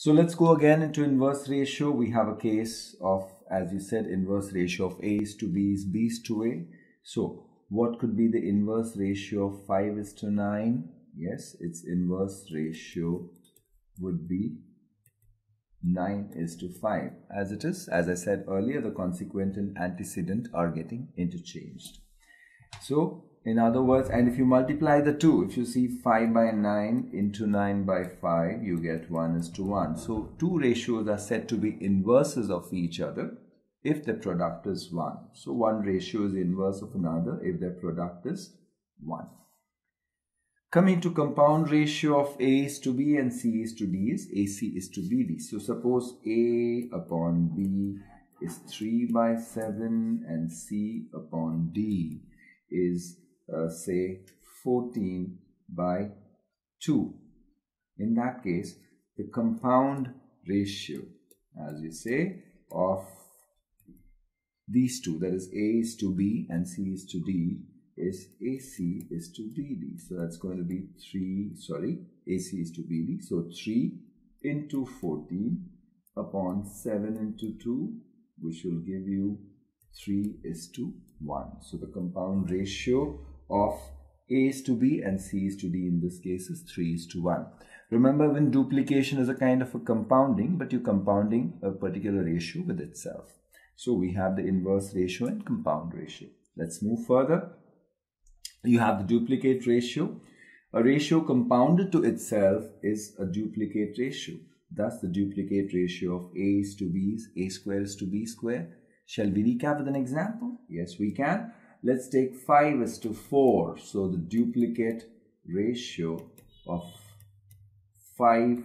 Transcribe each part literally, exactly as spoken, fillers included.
So let's go again into inverse ratio. We have a case of, as you said, inverse ratio of A's to B's, B's to A. So what could be the inverse ratio of five is to nine? Yes, its inverse ratio would be nine is to five. As it is, as I said earlier, the consequent and antecedent are getting interchanged. So in other words, and if you multiply the two, if you see five by nine into nine by five, you get one is to one. So two ratios are said to be inverses of each other if the product is one. So one ratio is inverse of another if their product is one. Coming to compound ratio of A is to B and C is to D is A C is to B D. So suppose A upon B is three by seven and C upon D is uh, say fourteen by two. In that case, the compound ratio, as you say, of these two, that is A is to B and C is to D, is A C is to B D. So that's going to be three, sorry, A C is to B D. So three into fourteen upon seven into two, which will give you three is to one. So the compound ratio of A is to B and C is to D in this case is three is to one. Remember, when duplication is a kind of a compounding, but you're compounding a particular ratio with itself. So we have the inverse ratio and compound ratio. Let's move further. You have the duplicate ratio. A ratio compounded to itself is a duplicate ratio. Thus, the duplicate ratio of A is to B is A square is to B square. Shall we recap with an example? Yes, we can. Let's take five is to four. So the duplicate ratio of five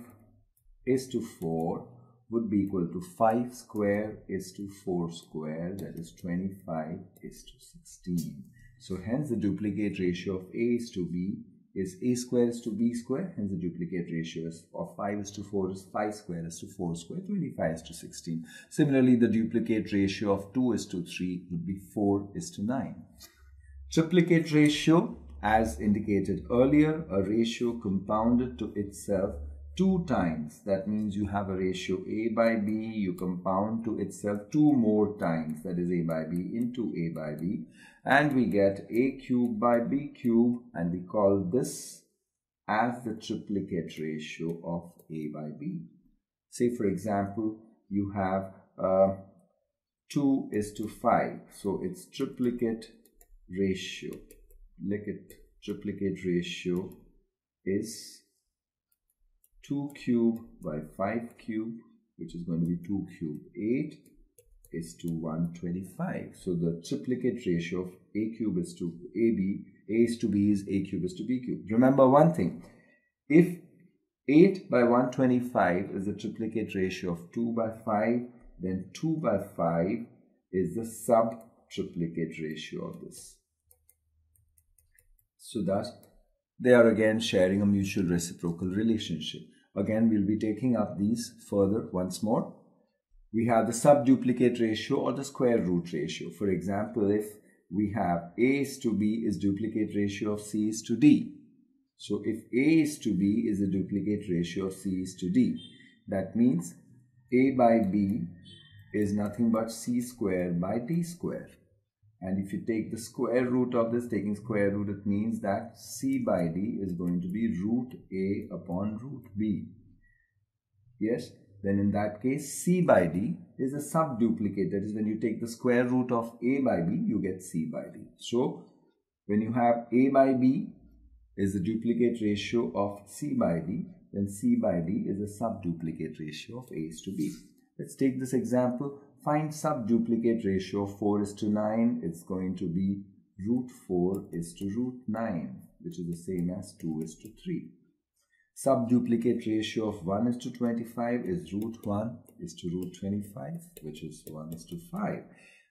is to four would be equal to five square is to four square. That is twenty-five is to sixteen. So hence the duplicate ratio of A is to B is A square is to B square. Hence the duplicate ratio of five is to four is five square is to four square. twenty-five is to sixteen. Similarly, the duplicate ratio of two is to three would be four is to nine. Triplicate ratio, as indicated earlier, a ratio compounded to itself two times. That means you have a ratio A by B, you compound to itself two more times, that is A by B into A by B, and we get A cube by B cube, and we call this as the triplicate ratio of A by B. Say for example, you have uh, two is to five, so it's triplicate ratio, triplicate ratio is two cube by five cube, which is going to be two cube eight is to one twenty-five. So the triplicate ratio of A cube is to A B, A is to B is A cube is to B cube. Remember one thing, if eight by one twenty-five is the triplicate ratio of two by five, then two by five is the sub triplicate ratio of this. So that they are again sharing a mutual reciprocal relationship. Again, we'll be taking up these further once more. We have the sub-duplicate ratio or the square root ratio. For example, if we have A is to B is duplicate ratio of C is to D. So if A is to B is a duplicate ratio of C is to D, that means A by B is nothing but C squared by D squared. And if you take the square root of this, taking square root, it means that C by D is going to be root A upon root B. Yes, then in that case, C by D is a sub-duplicate. That is, when you take the square root of A by B, you get C by D. So when you have A by B is the duplicate ratio of C by D, then C by D is a sub-duplicate ratio of A is to B. Let's take this example. Find sub-duplicate ratio of four is to nine. It's going to be root four is to root nine, which is the same as two is to three. Sub-duplicate ratio of one is to twenty-five is root one is to root twenty-five, which is one is to five.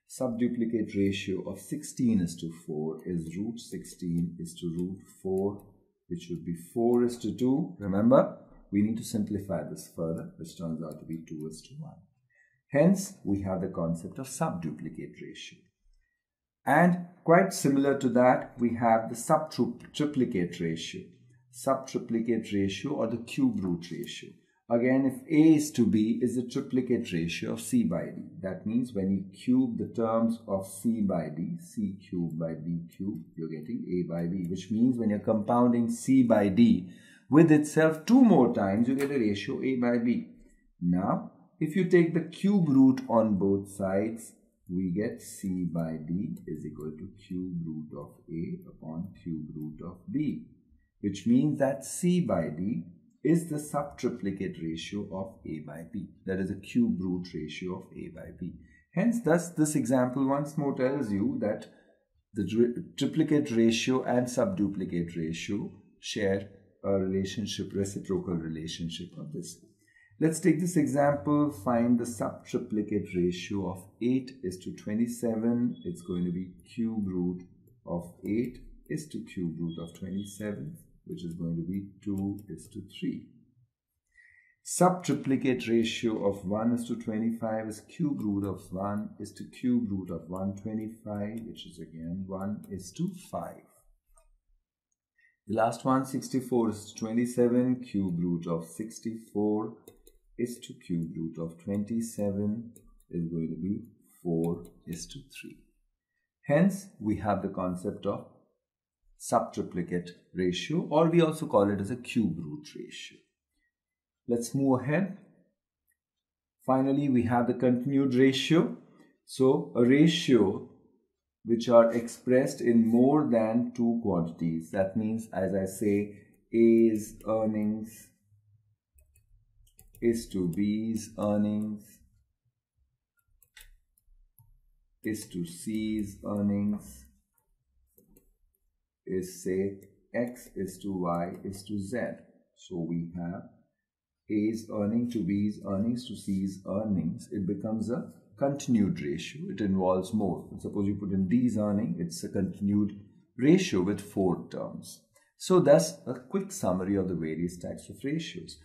Sub-duplicate ratio of sixteen is to four is root sixteen is to root four, which would be four is to two. Remember, we need to simplify this further, which turns out to be two is to one. Hence, we have the concept of sub-duplicate ratio. And quite similar to that, we have the sub-triplicate ratio, sub-triplicate ratio or the cube root ratio. Again, if A is to B is a triplicate ratio of C by D. That means when you cube the terms of C by D, C cubed by D cubed, you're getting A by B, which means when you're compounding C by D with itself two more times, you get a ratio A by B. Now, if you take the cube root on both sides, we get C by D is equal to cube root of A upon cube root of B, which means that C by D is the subtriplicate ratio of A by B. That is a cube root ratio of A by B. Hence, thus, this example once more tells you that the triplicate ratio and subduplicate ratio share a relationship, reciprocal relationship of this. Let's take this example. Find the subtriplicate ratio of eight is to twenty-seven. It's going to be cube root of eight is to cube root of twenty-seven. Which is going to be two is to three. Subtriplicate ratio of one is to twenty-five is cube root of one is to cube root of one hundred twenty-five, which is again one is to five. The last one, sixty-four is to twenty-seven, cube root of sixty-four is to cube root of twenty-seven is going to be four is to three. Hence, we have the concept of subtriplicate ratio, or we also call it as a cube root ratio. Let's move ahead. Finally, we have the continued ratio. So, a ratio which are expressed in more than two quantities. That means, as I say, A's earnings is to B's earnings is to C's earnings is, say, X is to Y is to Z. So we have A's earning to B's earnings to C's earnings. It becomes a continued ratio. It involves more. Suppose you put in D's earning, it's a continued ratio with four terms. So that's a quick summary of the various types of ratios.